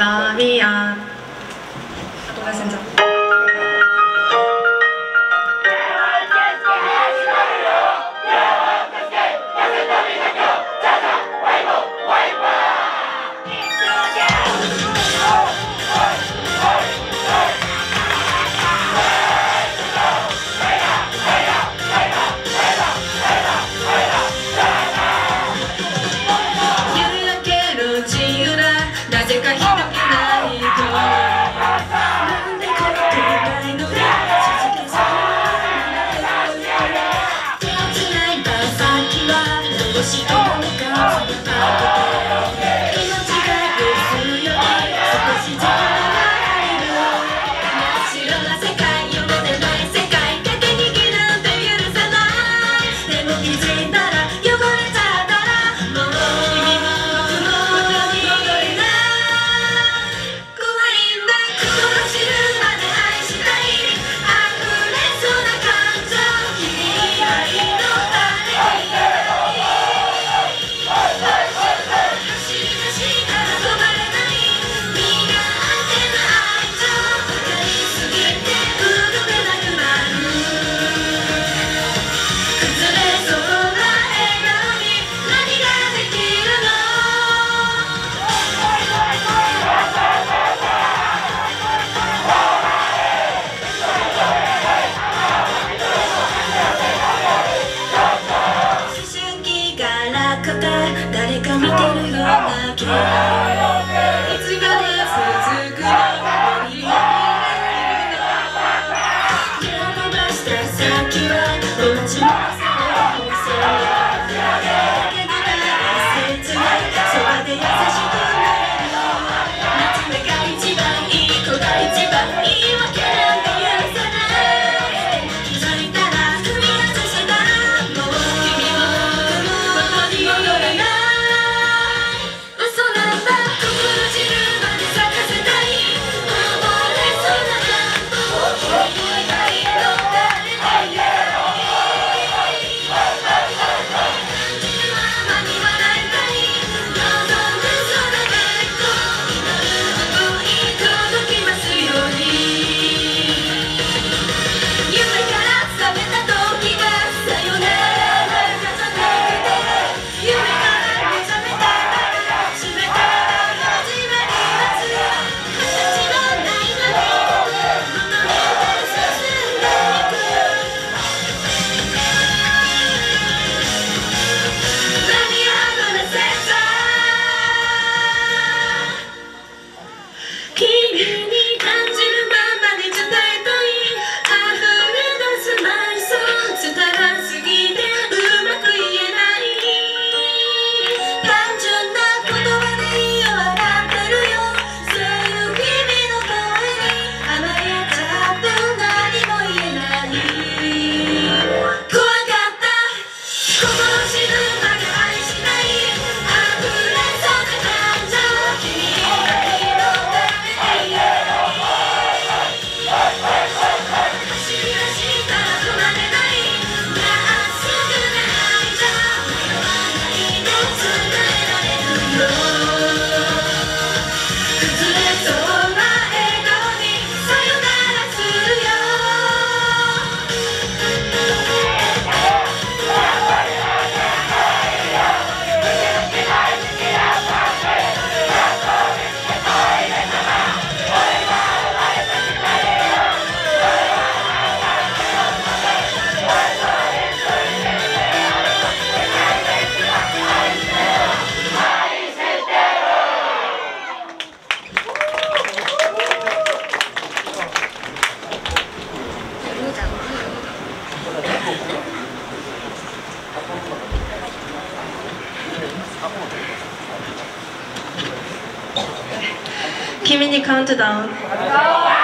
ラビアン。後が先生。君にカウントダウン。